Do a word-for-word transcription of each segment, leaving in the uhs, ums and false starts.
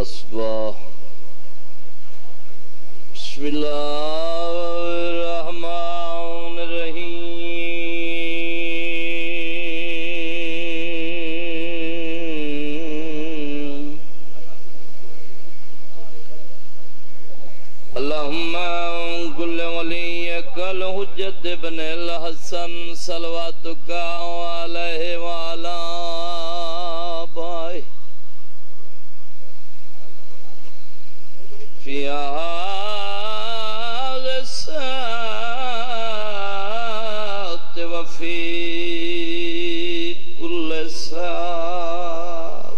أصبح. بسم الله الرحمن الرحيم. اللهم كل وليك الحجة ابن الحسن صلواتك عليه وعلى آبائه في هذا الساعة وفي كل ساعة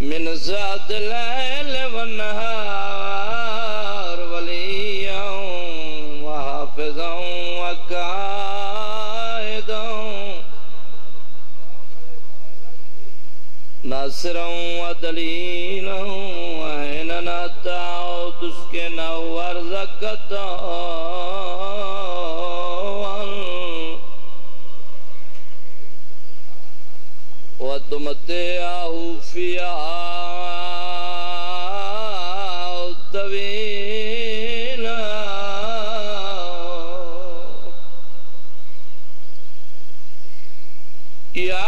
من زاد الليل والنهار وليا وحافظا وقائدا ناصرا ودليلا وإن نتعو تسكن ورزقك وتمتعه فيها طويلا يا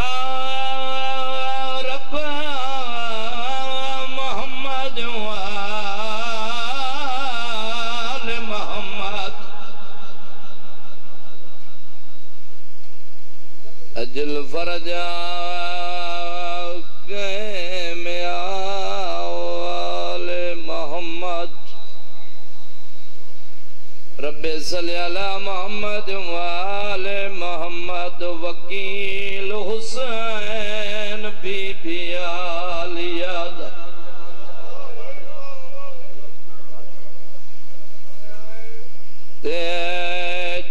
أجل فرجك يا آل محمد رب صل على محمد وآل محمد وكيل حسين بي بي آل ياد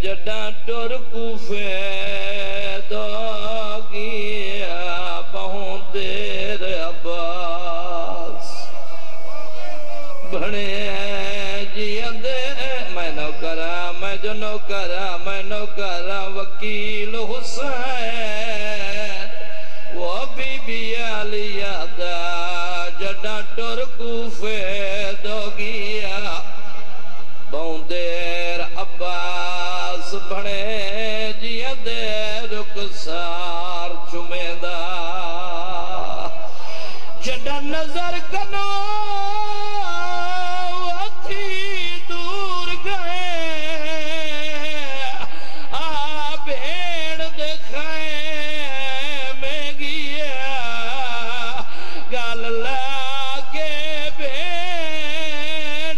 جدا دور کوفے دا گیا بہت دیر عباس بھڑے جیند میں نوکرا میں جو نوکرا میں نوکرا وکیل حسین وہ بی بی علیہ دا جدا دور کوفے دا گیا بہت دیر عباس بڑے جیا دے رخسار چمیدہ جڑا نظر کنو اتھی دور گئے آ بھیڑ دکھائے میں گیا گال لا کے بھیڑ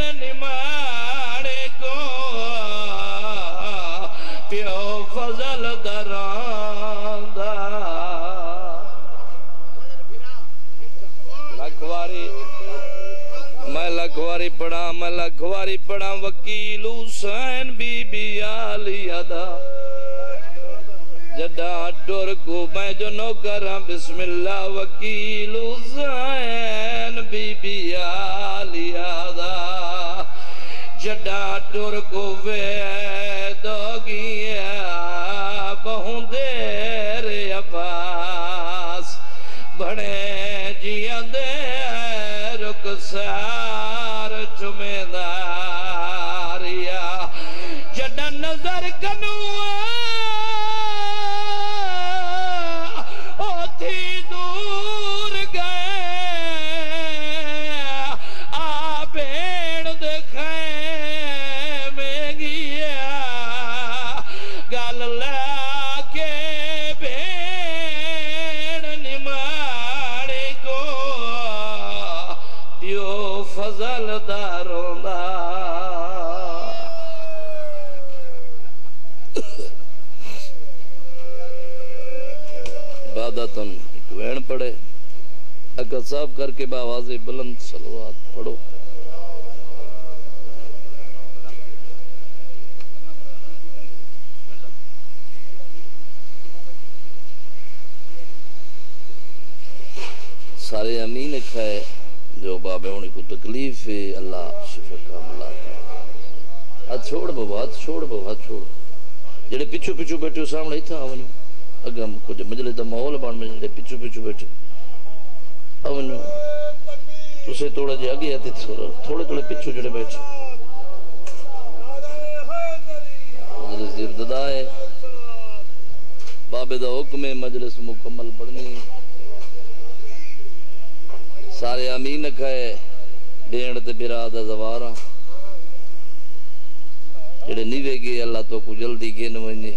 نمارے کو پیو فضل دراندہ لکھواری میں لکھواری پڑھا میں لکھواری پڑھا وکیل حسین بی بی آلی ادا جڑا ڈور کو میں جو نوکرا بسم اللہ وکیل حسین بی بی آلی ادا جڑا ڈور کو دوگیا بہن دیر عباس بڑے جیا دے رخسار چمیداریا جڑا نظر کنوا اوتھی دور گئے آ بھیڑ دکھائے فضل دارونا عبادتن ایک وین پڑھے اقصاف کر کے باواز بلند صلوات پڑھو سارے امین کھائے جو بابے انہیں کو تکلیف ہے اللہ شفا کاملہ ہے آج چھوڑ بابا چھوڑ بابا چھوڑ جڑے پیچھو پیچھو بیٹھو سامنے ہی تھا آگا کچھ مجلے دا ماحول بان میں جڑے پیچھو پیچھو بیٹھو امنو تسے تھوڑا جے اگے ہتے سورو تھوڑے تھوڑے پیچھے جڑے بیٹھو حضرت زرددا ہے بابے دا حکم مجلس مکمل پڑھنی سارے امین کہے بین تے براد زواراں جڑے نیوے گئے اللہ تو کو جلدی گن ونجے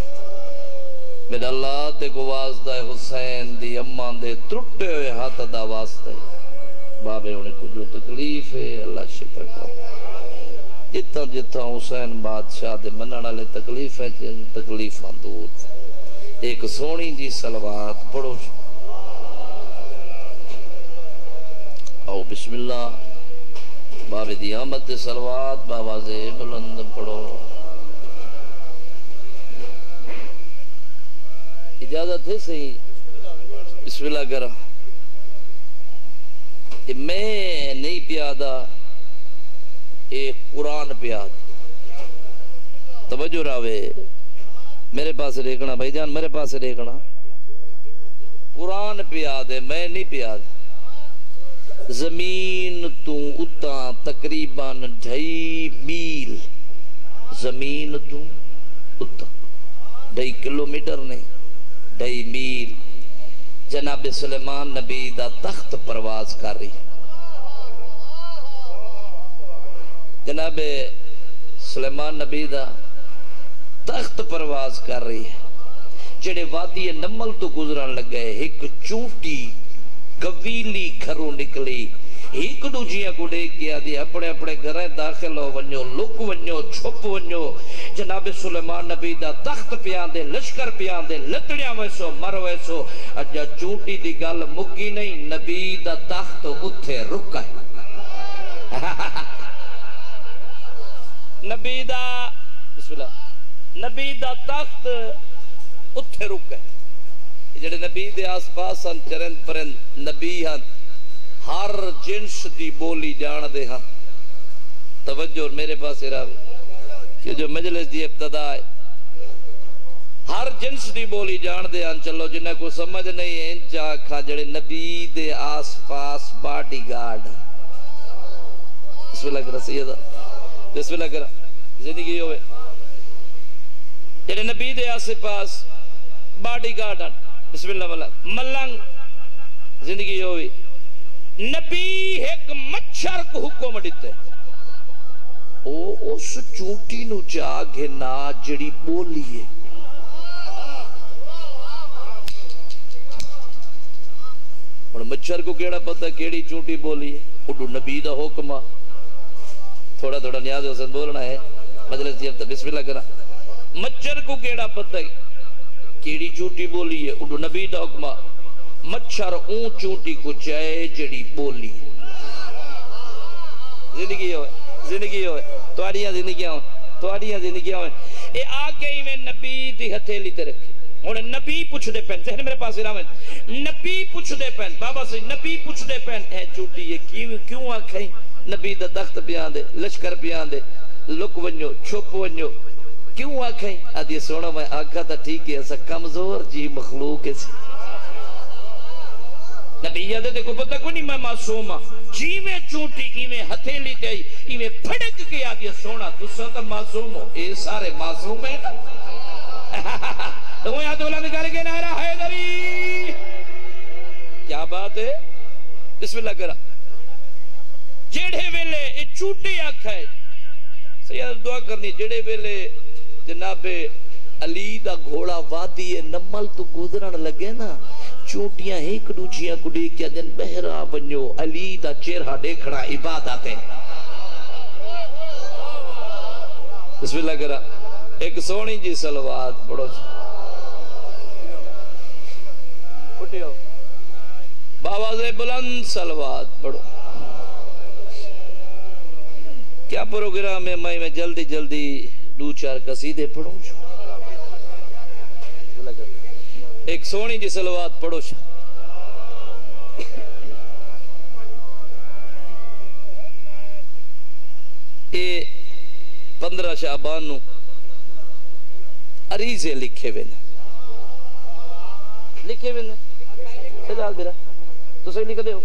میرا اللہ تے کو واسطہ حسین دی اماں دے ترٹے ہوئے ہاتھ دا واسطہ بابے انہیں کو جو تکلیف ہے اللہ شکر کا جتنا جتنا حسین بادشاہ دے منانا لے تکلیف ہے جن تکلیف دور ایک سونی جی صلوات پڑھو او بسم اللہ بابے دی آمد دے صلوات بابا زی بلند پڑھو اجازت ہے صحیح بسم اللہ کرا میں نہیں پیادا ایک قرآن پیاد توجہ راوے میرے پاس ریکھنا بھائی جان میرے پاس ریکھنا قرآن پیاد ہے میں نہیں پیاد زمین تو اتا تقریباً ڈھائی میل زمین تو اتا ڈھائی کلومیٹر نہیں ڈھائی میل جناب سلیمان نبی دا تخت پرواز کر رہی جناب سلیمان نبی دا تخت پرواز کر رہی جڑے وادی نمل تو گزران لگ گئے ایک چوٹی گویلی گھروں نکلی ایک دوجیاں کو لے کے آدھی اپنے اپنے گھریں داخل ہو ونیو لک ونیو چھپ ونیو جناب سلیمان نبی دا تخت پیاندے لشکر پیاندے لتڑیاں ویسو مر ویسو اجا چوٹی دی گل مکی نہیں نبی دا تخت اتھے رکا ہے نبی دا بسم اللہ نبی دا تخت اتھے رکا ہے جڑے نبی دے آس پاس ہن چرند پرند نبی ہن ہر جنس دی بولی جان دے ہاں توجہ میرے پاس راوے کہ جو مجلس دی ابتدا ہے ہر جنس دی بولی جان دے ہاں چلو جنہیں کو سمجھ نہیں ہے انچا کھا جڑے نبی دے آس پاس باڈی گارڈ بسم اللہ کرا سیدہ بسم اللہ کرا زندگی ہوئے جڑے نبی دے آس پاس باڈی گارڈ بسم اللہ ملنگ زندگی ہوئے نبی ایک مچھر کو حکم دیتے او اس چوٹی نو جاگے نا جڑی بولیے اور مچھر کو کیڑا پتہ کیڑی چوٹی بولیے اڈو نبی دا حکمہ تھوڑا تھوڑا نیاز حسن بولنا ہے مجلس دیتا بسم اللہ کرا مچھر کو کیڑا پتہ کیڑی چوٹی بولیے اڈو نبی دا حکمہ مچھر اون چونٹی کو چاہے جڑی بولی زندگی ہوئے زندگی ہوئے توڑیاں زندگیاں ہوئے توڑیاں زندگیاں ہوئے اے آگئی میں نبی دی ہتھیلی ترکھی انہیں نبی پوچھ دے پہن ذہن میرے پاس رام ہے نبی پوچھ دے پہن بابا سے نبی پوچھ دے پہن اے چونٹی یہ کیوں آنکھیں نبی دا تخت پیان دے لشکر پیان دے لک ونیو چھپ ونیو کیوں آنکھیں آدھی سونا میں آنکھا تھا ٹھیک ہے ایسا کمزور جی مخلوق ایسے نبیہ دے دے کو پتہ کنی میں معصومہ جی میں چونٹی ہی میں ہتھیلی تے ہی میں پھڑک کے آدھی سونا تو ساتھ معصوم ہو اے سارے معصوم ہیں تو وہ یہاں دولا نکالے کے نعرہ ہے نبی کیا بات ہے بسم اللہ کرا جیڑھے ویلے اے چوٹی آنکھ ہے سیدہ دعا کرنی جیڑھے ویلے جناب علی دا گھوڑا وادی نمل تو گزرن لگے نا چوٹیاں ایک دوچیاں کو دیکھیا دن بہرا بنیو علی دا چہرہ دیکھنا عبادت ہے بسم اللہ کرا ایک سونی جی صلوات پڑھو اٹھو بابا زی بلند صلوات پڑھو क्या प्रोग्राम है मैं मैं जल्दी जल्दी दो चार कसीदे पढ़ूं एक सोनी जी सलवात पढ़ो ये पंद्रह शाबान नू अरीजे लिखे हुए ने लिखे हुए ने सजाल बिरा तो सही लिख दे हो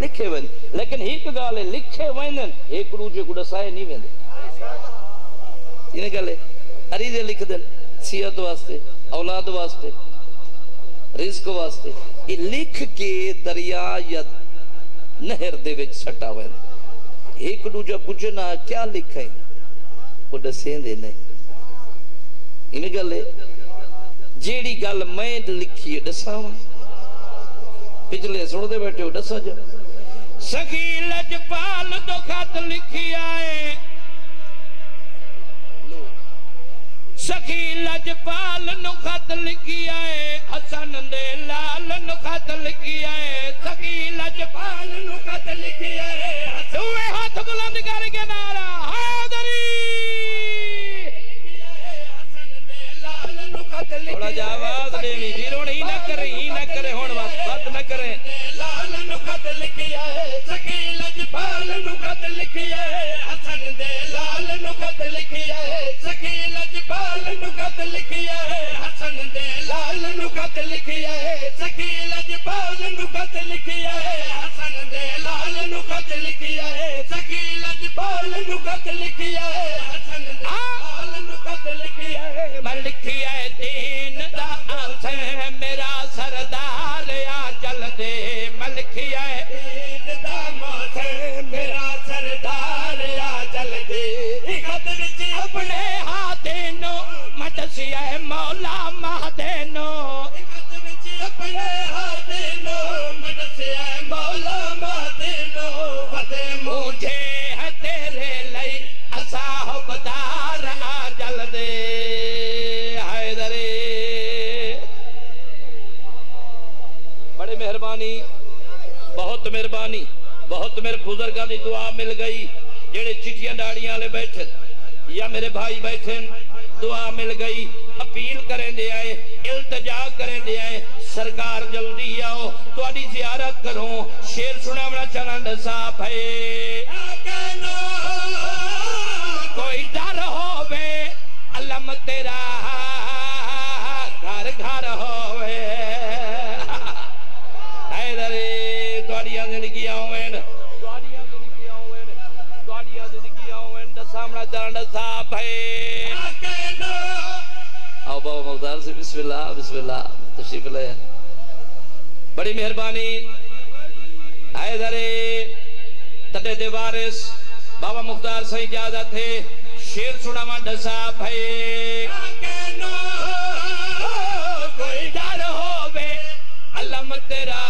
लिखे हुए ने लेकिन एक गाल है लिखे हुए ने एक रूजे कुड़ा साये नहीं हुए ने इन्हें गाले अरीजे लिख दें सियात वास्ते औलाद वास्ते रिस्क वास्ते ये लिख के दरिया या नहर देवे छटा हुए ने एक दूजा पूछना क्या लिखा है वो दसें देना है इन्हें गले जेडी गल मैं लिखी है दसावा पिछले सुनते बैठे हो दसा जा सखी लजपाल तो खत लिखी आए सखी लजपाल नु खत लिखी आए हसन दे लाल नु खत लिखी आए सखी लजपाल नु खत लिखी आए हुए हाथ बुलंद करके नारा हैदरी हसन दे लाल नु खत लिखी थोड़ा जा आवाज देवी वीरों ही ना करे ही ना करे होन बात बात ना करे लाल नु खत लिखी आए सखी लजपाल नु खत लिखी आए हसन दे लाल नु खत लिखी आए सखी लजपाल नु खत लिखी आए हसन दे लाल नु खत लिखी आए सखी लजपाल नु खत लिखी आए हसन दे लाल नु खत लिखी आए सखी लजपाल नु खत लिखी आए हसन दे लाल नु खत लिखी आए मैं लिखी आए दीन दा आसर है मेरा सरदार आ चल दे मैं लिखी आए दीन दा माथे मेरा सरदार आ चल दे खत विच अपने हाथेनो मदसिया मौला महादेनो खत विच अपने हाथेनो मदसिया मौला महादेनो फते मुझे है तेरे लई असाहबदार आ जल दे हैदरी बड़े मेहरबानी बहुत मेहरबानी बहुत मेरे बुजुर्गों की दुआ मिल गई जेड़े चिट्ठियां डाड़ियां वाले बैठे या मेरे भाई बैठे दुआ मिल गई अपील करें दे आए इल्तजा करें दे आए सरकार जल्दी आओ थोड़ी जियारत करो शेर सुनावना चलन साफ है कोई डर होवे अलम तेरा घर घर होवे हैदरी थोड़ी जिंदगी आवेन थोड़ी जिंदगी आवेन थोड़ी जिंदगी आवेन सामना चलन साफ है बाबा मकदार से बिस्मिल्लाह बिस्मिल्लाह तशरीफ लाए बड़ी मेहरबानी हैदरे तड़े दे वारिस बाबा मुख्तार सही ज्यादा थे शेर सुनावा डसा भाई कोई डर होवे अलम तेरा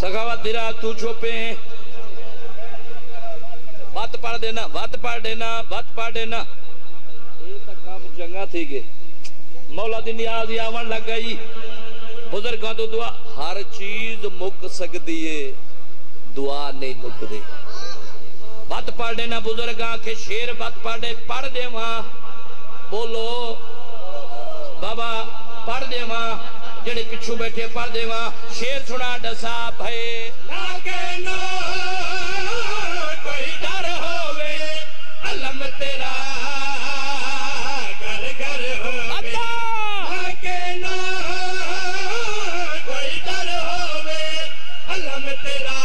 सखावत दिरा तू छुपे हैं बात पाड़ देना बात पाड़ देना बात पाड़ देना ये तो काम चंगा थी गए मौला दी नियाज़ यावन लग गई बुजुर्गों तो दुआ हर चीज मुक सकती है दुआ नहीं मुकती बात पाड़ देना बुजुर्गों के शेर बात पाड़े पढ़ दे वहां बोलो बाबा पढ़ दे वहां जेड़े पिछू बैठे पढ़ देवा शेर सुना डसा भय लागे नो कोई डर होवे अलम तेरा घर घर होवे लागे नो कोई डर होवे अलम तेरा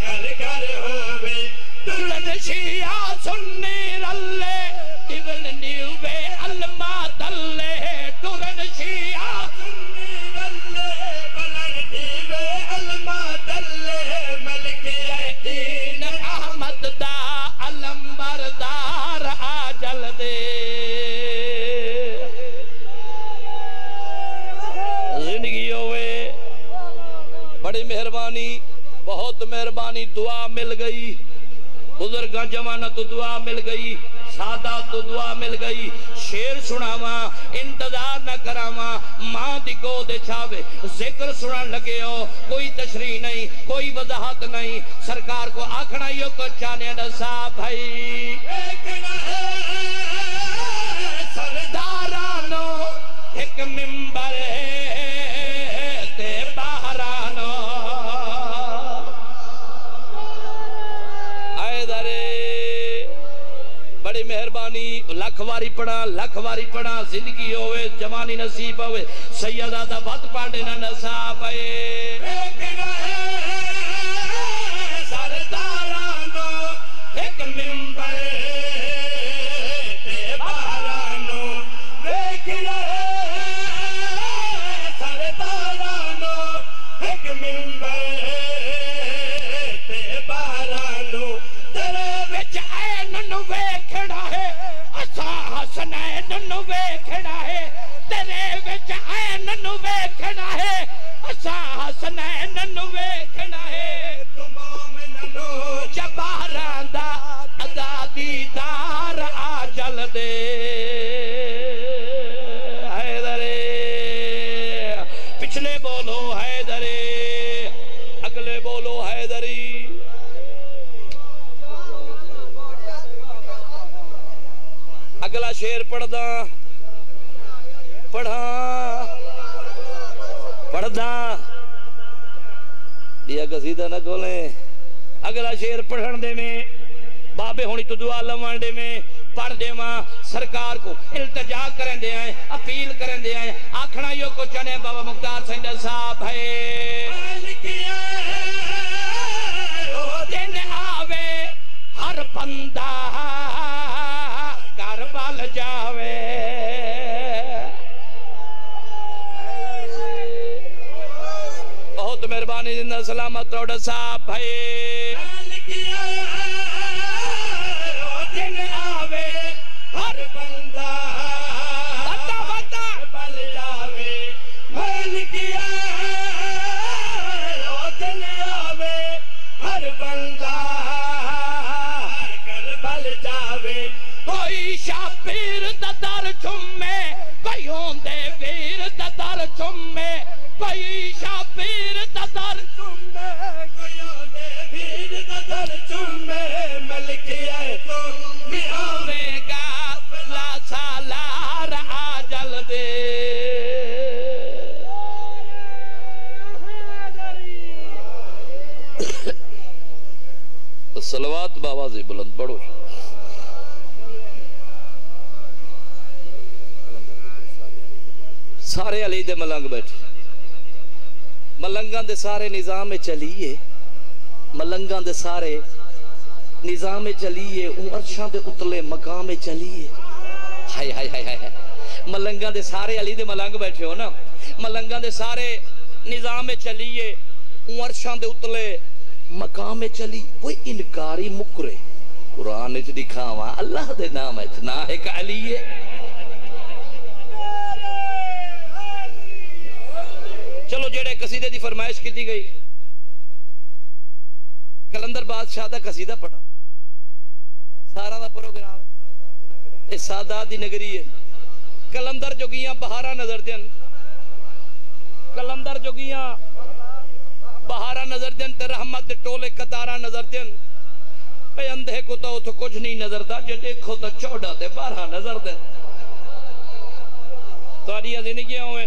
घर घर होवे दुल्हन शिया सुन्नी रल्ले इवन न्यूवे अलमा दल्ले دعا مل گئی، بزرگاں جواناں تو دعا مل گئی، سادہ تو دعا مل گئی۔ شیر سناواں انتظار نہ کراواں، ماں دی گود چھاوے ذکر سنن لگے ہو، کوئی تشریح نہیں کوئی وضاحت نہیں۔ سرکار کو آکھنا یو کو چانے نسا بھائی ایک نہ ہے سردارانو، ایک ممبر ہے تے بہارانو۔ آئے دارے بڑی مہربانی، لکھ واری پڑھا لکھ واری پڑھا، زندگی ہوئے جوانی نصیب ہوئے، سیدہ دا بات پاڑے نہ نصاب ہے ایک نہ ہے سردارانو، ایک ممبر ہے تے بہارانو۔ ایک نہ ہے سردارانو، ایک ممبر ہے تے بہارانو۔ تیرے وچ عین نو ویکھنا ہے، حسنین نو ویکھنا ہے، تیرے وچ عین نو ویکھنا ہے، اسا حسنین نو ویکھنا ہے۔ تو مومن نو جباراں دا ادا دیدار آ جل دے۔ حیدر پچھلے بولو حیدر، اگلے بولو حیدری۔ اگلا شیر پڑھ دا پڑھا پڑھ دا دیا قصیدہ نہ کھولیں۔ اگلا شیر پڑھن دے میں بابے ہونی تو دعا لوان دے میں پڑھ دے ماں، سرکار کو التجا کریں دے آئیں، اپیل کریں دے آئیں، آکھنا یو کو چنے بابا مختار سنگھ صاحب ہے دن آوے ہر بندہ کربل جاوے۔ بہت مہربانی، زندہ سلامت روڈ صاحب بھائی۔ دن آوے ہر بندہ کربل جاوے، دن آوے ہر بندہ کربل جاوے۔ کوئی شاپیر دا در چمے، کوئی ہوندے ویر دا در چمے، کوئی شاپیر دا در چمے، کوئی ہوندے ویر دا در چمے۔ ملکیہ تو بھی آوے گا بلا سالار آجل دے۔ صلوات باوازی بلند بڑھو۔ سارے علی دے ملنگ بیٹھے، ملنگان دے سارے نظام چلیے، ملنگان دے سارے نظام چلیے، اون عرشان دے اتلے مقام چلیے۔ ہائی ہائی ہائی ہائی ملنگان دے سارے علی دے ملنگ بیٹھے ہو نا، ملنگان دے سارے نظام چلیے، اون عرشان دے اتلے مقام چلی۔ وہ انکاری مکرے قرآن اچھ دکھاواں، اللہ دے نام اچھ نا ایک علیے۔ چلو جیڑے قصیدے دی فرمائش کی دی گئی، کلندر بادشاہ دا قصیدہ پڑھا، سارا دا پروگرام ہے، سادہ دی نگری ہے۔ کلندر جوگیاں بہارا نظر دین، کلندر جوگیاں بہارا نظر دین، تے رحمت ٹولے قطارا نظر دین، پہ اندھے کو تو تو کچھ نہیں نظر دا، جے دیکھو تو چوڑا تے بارا نظر دین۔ تو آڈیا زندگیاں ہوئے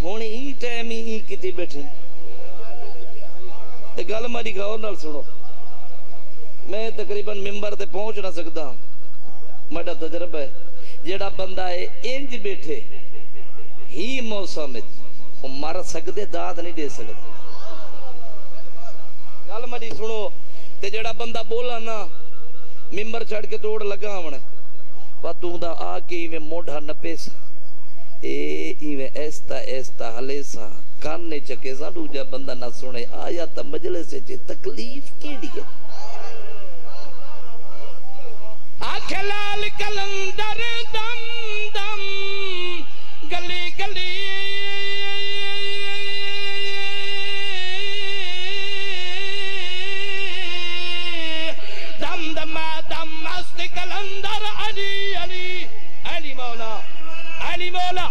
ہونی ٹیمی کتی بیٹھیں تے گل ماری غور نال سنو۔ میں تقریباً ممبر تے پہنچ نہ سکدا ہوں، میرا تجربہ ہے۔ جڑا بندہ ہے انج بیٹھے ہی موسم وچ او مر سکدے، داد نہیں دے سکدے۔ گل ماری سنو، تے جڑا بندہ بولا نا ممبر چھڑ کے توڑ لگا ہونے وا تو دا آ کے ایویں موڈھا نپیس اے ایویں ایستا ایستا ہلیسا کان نے چکے سا دوجا بندہ نہ سنے آیا تا مجلس وچ تکلیف کیڑی ہے آنکھ لال کلندر دم دم گلی گلی کلندر علی علی علی مولا علی مولا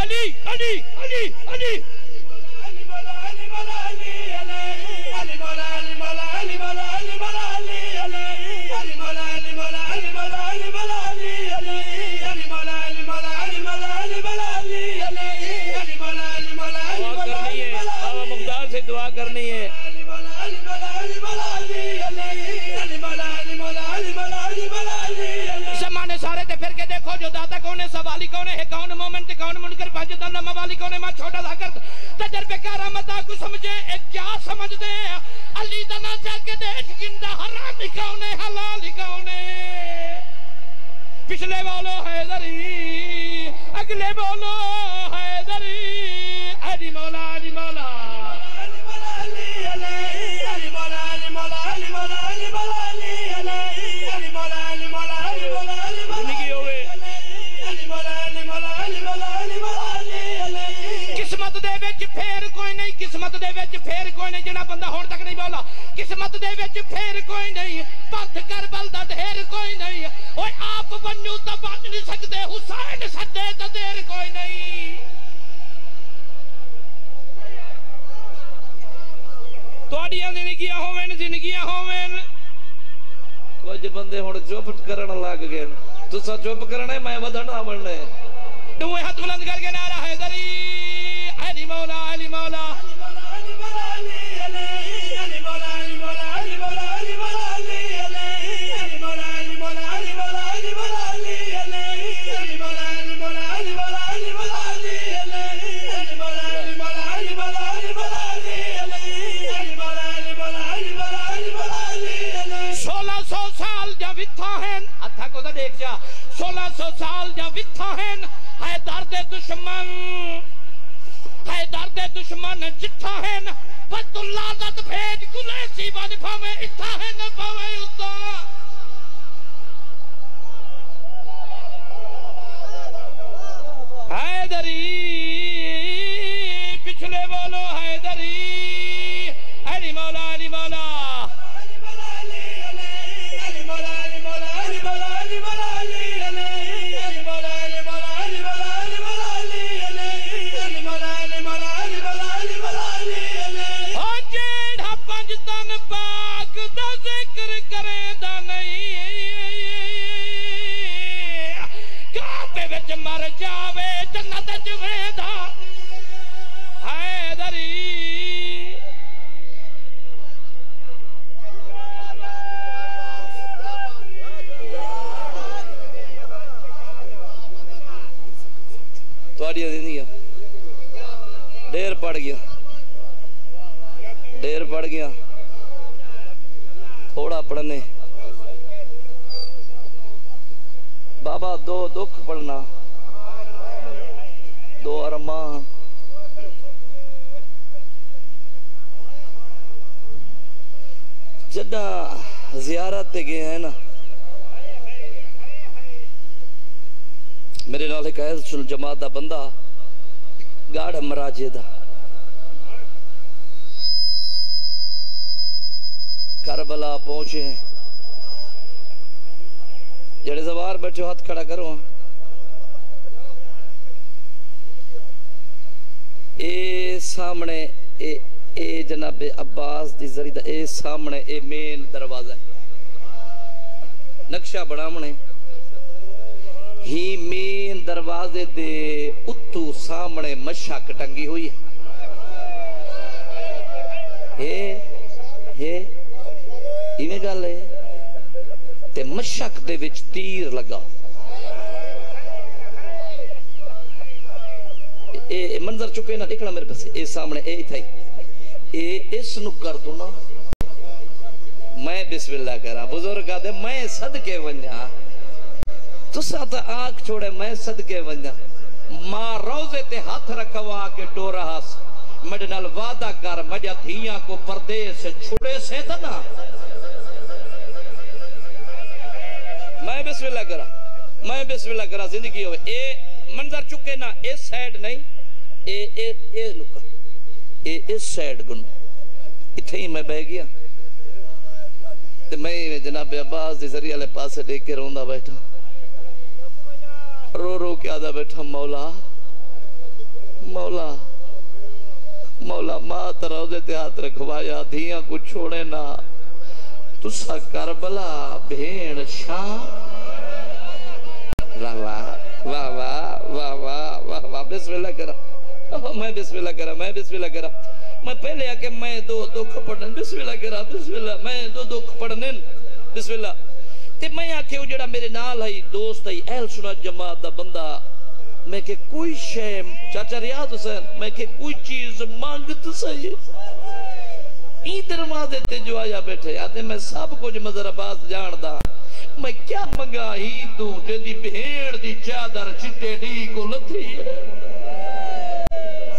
علی علی علی علی علی مولا علی مولا علی علی مولا علی مولا علی مولا علی مولا علی علی مولا علی مولا علی مولا علی مولا علی علی مولا علی مولا علی مولا علی مولا علی علی مولا علی مولا علی مولا علی مولا بابا مقدار سے دعا کرنی ہے علی مولا علی مولا علی مولا علی مولا علی مولا علی مولا زمانے سارے تے پھر کے دیکھو جو دادا کون ہے سوالی کون ہے کون مومن تے کون منکر پنج دنا موالی کون ہے ماں چھوٹا لا کر تجربے کرامت کو سمجھے اے کیا سمجھتے ہیں علی دنا چل کے دیکھ گندا حرام کون ہے حلال کون ہے پچھلے بولو حیدری اگلے بولو حیدری علی مولا علی مولا علی مولا علی علی مولا علی مولا علی مولا علی مولا علی مولا علی مولا قسمت دے وچ پھر کوئی نہیں قسمت دے وچ پھر کوئی نہیں جڑا بندہ ہن تک نہیں بولا قسمت دے وچ پھر کوئی نہیں پتھ کر بل دا ڈھیر کوئی نہیں اوئے آپ ونجو تے بچ نہیں سکدے حسین سدے تے دیر کوئی نہیں تواڈیاں زندگیاں ہوویں زندگیاں ہوویں کچھ بندے ہن چپ کرن لگ گئے تساں چپ کرنا میں ودھنا بننا ہے دوے ہاتھ بلند کر کے نعرہ ہے حیدری علی مولا علی مولا علی مولا علی مولا علی مولا علی مولا علی مولا علی مولا علی مولا علی مولا علی مولا علی مولا علی مولا علی مولا علی مولا علی مولا علی مولا علی مولا علی مولا علی مولا علی مولا علی مولا علی مولا علی مولا علی سولہ سو سال جا وتھا ہیں ہتھا کو دیکھ جا سولہ سو سال جا وتھا ہیں حیدر دے دشمن حیدر دے دشمن چٹھا ہے بد اللہ دت بھیج گلے سی بن پھویں اتھا ہے نہ پھویں اتا حیدری پچھلے بولو حیدری علی مولا علی مولا علی مولا علی علی مولا علی مولا علی مولا علی مولا علی مولا علی مولا علی مولا علی مولا پنجتن پاک دا ذکر کرے دا نہیں کعبے وچ مر جاوے جنت وچ ویندا حیدری تواڈی زندگی ڈیر پڑ گیا دیر پڑ گیا تھوڑا پڑھنے بابا دو دکھ پڑھنا دو ارمان جدہ زیارت تے گئے ہیں نا میرے نال ایک ایسا جماعت دا بندہ گاڑھ مراجے دا کربلا پہنچے ہیں جڑے زوار بچو ہاتھ کھڑا کرو اے سامنے اے اے جناب عباس دی زری دا اے سامنے اے مین دروازہ ہے نقشہ بناونے ہی مین دروازے دے اتو سامنے مشک ٹنگی ہوئی ہے اے اے ایویں گل ہے تے مشک دے وچ تیر لگا اے منظر چکے نہ دیکھنا میرے پاس اے سامنے اے تھائی اے اس نو کر دو نا मैं बिस्मिल्लाह करा बुजुर्ग कहते मैं सदके वंजा तुसा तो आग छोड़े मैं सदके वंजा मां रोजे ते हाथ रखवा के टोरा मड नाल वादा कर मजा थिया को परदेश छुड़े से त ना मैं बिस्मिल्लाह करा मैं बिस्मिल्लाह करा जिंदगी होवे ए मंजर चुके ना इस साइड नहीं ए ए ए नुका ए इस साइड गुन इथे ही मैं बह गया ते मैं जनाब अब्बास दे जरिए वाले पासे देख के रोंदा बैठा रो रो के आदा बैठा मौला मौला मौला मां तरौजे ते हाथ रखवाया धियां को छोड़े ना तुसा करबला भेण शाह वाह वाह वाह वाह वाह वाह वाह बिस्मिल्लाह करा मैं बिस्मिल्लाह करा मैं बिस्मिल्लाह करा मैं पहले आके मैं दो दुख पढ़न बिस्मिल्लाह करा बिस्मिल्लाह मैं दो दुख पढ़न बिस्मिल्लाह ते मैं आके ओ जेड़ा मेरे नाल है दोस्त है अहल सुन्नत जमात दा बंदा मैं के कोई शय चाचा रियाज हुसैन मैं के कोई चीज मांगत सही ई दरवाजे ते जो आया बैठे आते मैं सब कुछ मजर अब्बास जानदा मैं क्या मंगा ही तू जेदी भेड़ दी चादर चिट्टे डी को लथी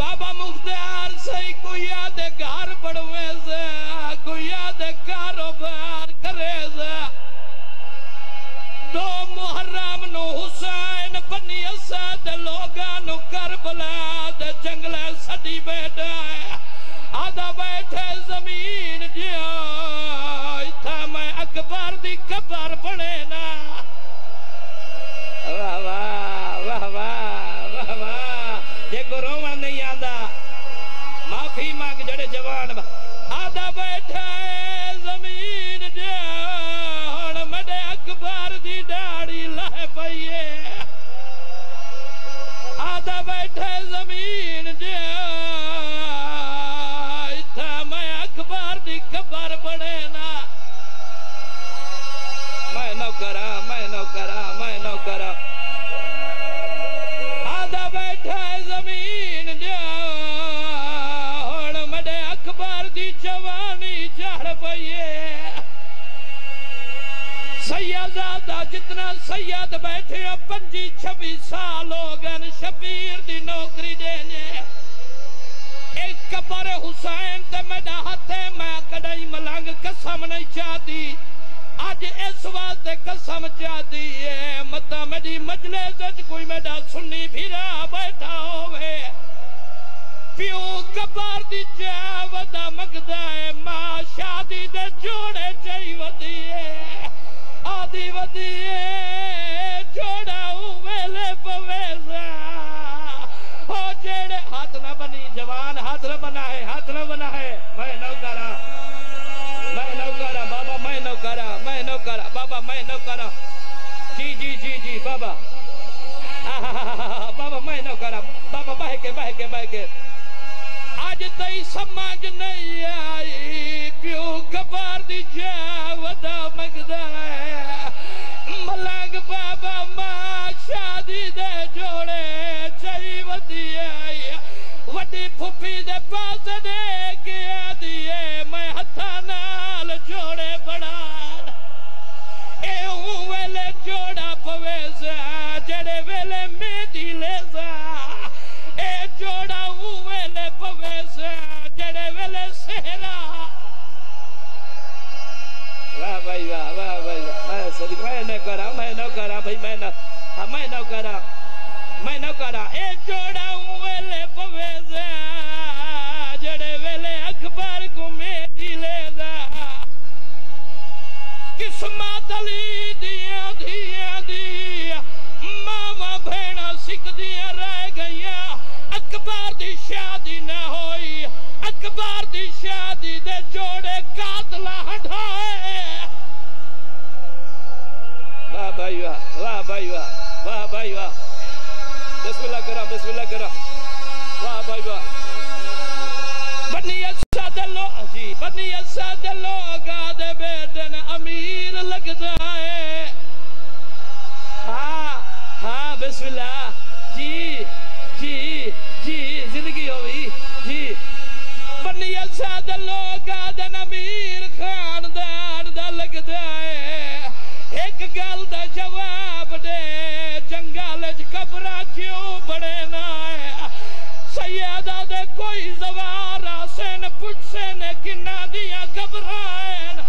बाबा मुख्तार सही कोई आधे घर पड़वे से कोई आधे कारोबार करेंदा दो मुहर्रम नु हुसैन बनी असद लोगा नु करबला दे जंगला सदी बैठा है आधा बैठे जमीन जिया मैं अकबर दी कबर बने ना वाह वाह वाह वाह वाह जे गुरुवा नहीं आंदा माफी मांग जड़े जवान आदा बैठा जमीन दे हण मडे अकबर दी दाढ़ी लह पई है आदा बैठा जमीन दे इथा मैं अकबर दी कबर बने ना मैं नौकरा मैं नौकरा मैं नौकरा आधा बैठा जमीन जान मडे अकबर दी जवानी झड़ पई सैयदा जितना सैयद बैठे पंजी छब्बी साल हो गए शबीर दी नौकरी देने एक कबर हुसैन ते मेरा हाथ है मैं कदई मलंग कसम नहीं चाहती आज इस वास्ते कसम चाहती है मता मेरी मजलिस च कोई मेरा सुन्नी फिरा बैठा होवे पियो कबार दी जावदा मंगदा है मां शादी दे जोड़े चई वदी है आदि वदी है जोड़ा उवेले पवेसा ओ जेड़े हाथ ना बनी जवान हाथ ना बनाए हाथ ना बनाए मैं नौकरा मैं नौकरा बाबा मैं नौकरा मैं नौकरा बाबा मैं नौकरा जी जी जी जी बाबा बाबा मैं नौकरा बाबा बह के बह के बह के आज तई समझ नहीं आई क्यों कबार दी जावदा मंगदा मलंग बाबा मां शादी दे जोड़े चई वदी आई वड्डी फुफी दे पास दे के आदिए मैं हथा नाल जोड़े बड़ा ए वेले जोड़ा पवेसा जड़े वेले मेहंदी लेसा ए जोड़ा वेले पवेसा जड़े वेले सेहरा वाह भाई वाह वाह भाई मैं सदी मैं न करा मैं न करा भाई मैं न मैं न करा मैं न करा ए जोड़ा वेले पवेसा जड़े वेले अखबार को मेहंदी लेसा किस्मत अली दिया दिया दिया मामा भेणा सिख दिया रह गईया अकबर दी शादी ना होई اکبر دی شادی دے جوڑے قاتل ہٹائے واہ بھائی واہ واہ بھائی واہ واہ بھائی واہ بسم اللہ کرا بسم اللہ کرا واہ بھائی واہ بنی اسا دے لوگ جی بنی اسا دے لوگ دے بیٹے نے امیر لگدا ہے ہاں ہاں بسم اللہ جی جی جی زندگی ہوئی جی بنی اسا دے لوگ دے امیر خاندان دا لگدا ہے ایک گل دا جواب دے جنگل وچ قبراں کیوں بڑے نہ سیدہ دے کوئی زوار حسین پوچھے نے کنا دیاں قبراں ہیں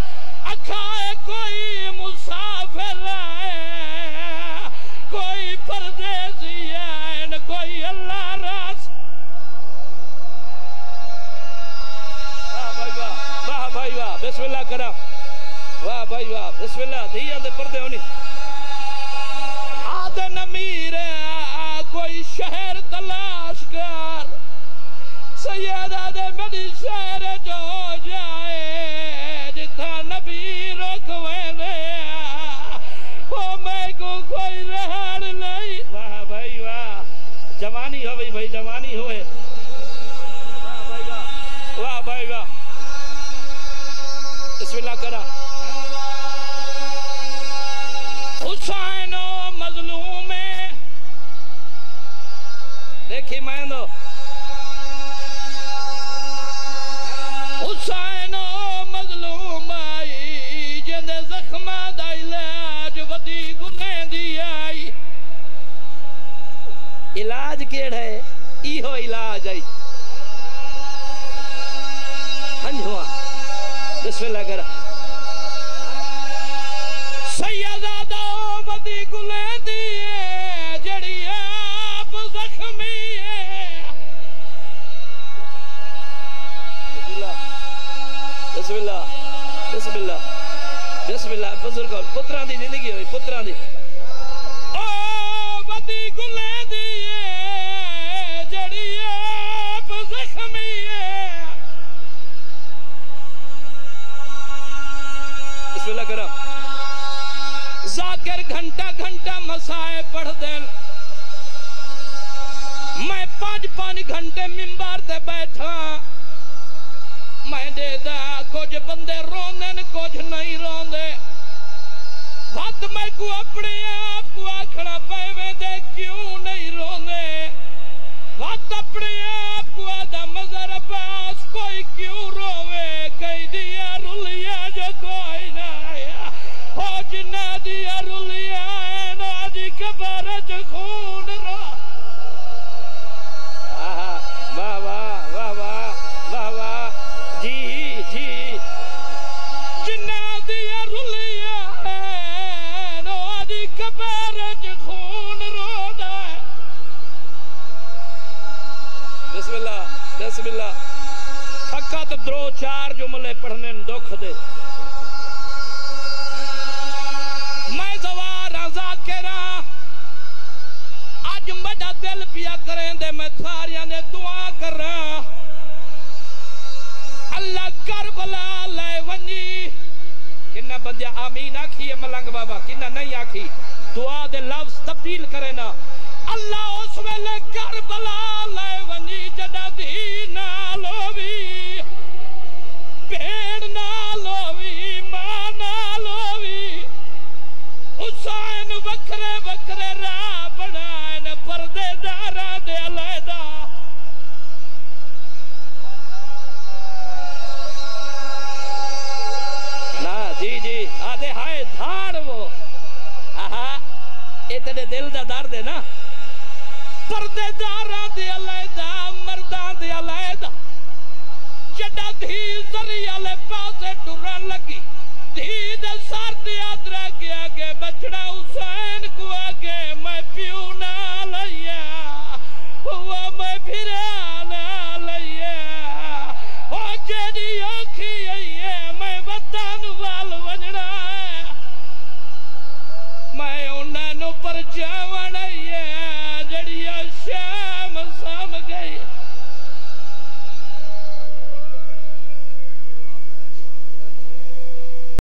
اکھائے کوئی مسافر ہے کوئی پردیسی ہے کوئی اللہ راس واہ بھائی واہ واہ بھائی واہ بسم اللہ کرا واہ بھائی واہ بسم اللہ دیا دے پردے ہونی آدھے نمیر کوئی شہر تلاش کر سیدہ دے منی شہر جو ہو جائے جتھا نبی رکھوے لے او میں کو کوئی رہن نہیں واہ بھائی واہ جوانی ہو بھائی بھائی جوانی ہوئے واہ بھائی واہ واہ بھائی واہ بسم اللہ کرا حسین و مظلوم دیکھی مہندو حسین و مظلوم آئی جند زخمہ دا علاج ودی گنے دی آئی علاج کیڑ ہے ایہو علاج آئی ہنج ہوا بسم اللہ کرا سیدہ دا ودی گلے دیئے جڑی آپ زخمی ہے بسم اللہ بسم اللہ بسم اللہ بسم اللہ بزرگوں پتران دی زندگی ہوئی پتران دی او ودی گلے دیئے جڑی آپ زخمی ہے بسم اللہ کرا ذاکر گھنٹا گھنٹا مسائے پڑھ دین میں پانچ پانچ گھنٹے ممبر تے بیٹھا میں دے دا کچھ بندے روندے کچھ نہیں روندے وقت میں کو اپنے آپ کو آکھنا پے میں دے کیوں نہیں روندے وقت اپنے آپ کو آدھا مظہر عباس کوئی کیوں روے کئی دیا رولیا جو کوئی نہ آیا ہو جنا دیا رولیا ہے ناجی کبارت خون را واہ واہ واہ واہ واہ واہ جی جی جنا دیا رولیا ہے ناجی کبارت خون رو دا ہے بسم اللہ بسم اللہ تھکت درو چار جملے پڑھنے دکھ دے میں زوار ذاکرہ آج مجھا دل پیا کریں دے میں تھاریاں دے دعا کر رہا اللہ کربلا لے ونی کنہ بندیا آمین آکھی ہے ملنگ بابا کنہ نہیں آکھی دعا دے لفظ تبدیل کریں نا اللہ اس ویلے کربلا لے ونی جڑا دی نالو بھی پیڑ نالو بھی ماں نالو بھی حسین وکھرے وکھرے راہ بنائن پردے دارا دے علیحدہ نا جی جی آدھے ہائے دھاڑ وہ آہا اتنے دل دا دار دے نا پردے دارا دے علیحدہ مردان دے علیحدہ جڑا دھی ذریعہ لے پاسے ٹرن لگی دھی دے سار دیا درہ کیا کہ بچڑا حسین کو آگے میں پیو نہ لیا ہوا میں پھرا نہ لیا